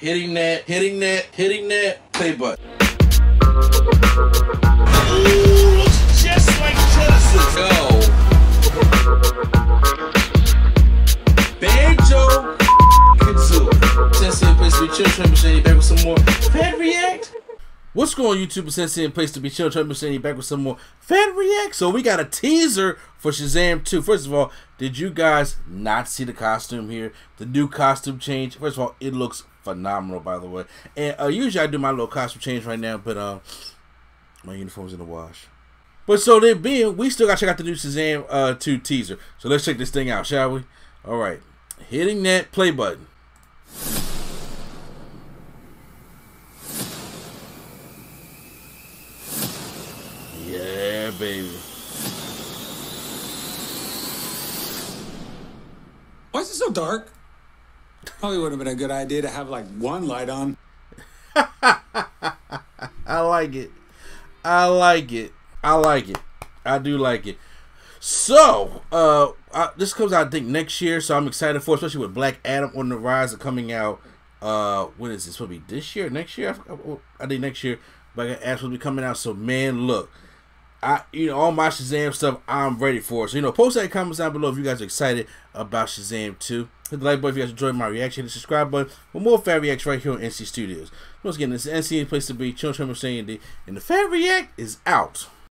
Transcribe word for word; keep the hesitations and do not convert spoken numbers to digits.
Hitting that, hitting that, hitting that play button. Ooh, looks just like Genesis. Yo. Banjo Kazoo. Sensei and Place to Be Chill, trying to be back with some more Fat React. What's going on, YouTube? Sensei and Place to Be Chill, trying to be back with some more Fat React. So we got a teaser for Shazam two. First of all, did you guys not see the costume here? The new costume change. First of all, it looks phenomenal, by the way. And uh, usually I do my little costume change right now, but uh, my uniform's in the wash. But so that being, we still gotta check out the new Shazam uh, two teaser. So let's check this thing out, shall we? All right, hitting that play button. Yeah, baby. Why is it so dark? Probably would have been a good idea to have like one light on. I like it. I like it. I like it. I do like it. So, uh, I, this comes out I think next year, so I'm excited for it, especially with Black Adam on the rise and coming out. Uh, when is this? Will be this year? Next year? I, I think next year Black Adam will be coming out. So man, look, I you know all my Shazam stuff, I'm ready for it. So you know, post that in the comments down below if you guys are excited about Shazam two. Hit the like button if you guys enjoyed my reaction. Hit the subscribe button for more Fat Reacts right here on N C Studios. Once again, this is N C, Place to Be. Chill, Tremor, Sandy, and the Fat React is out.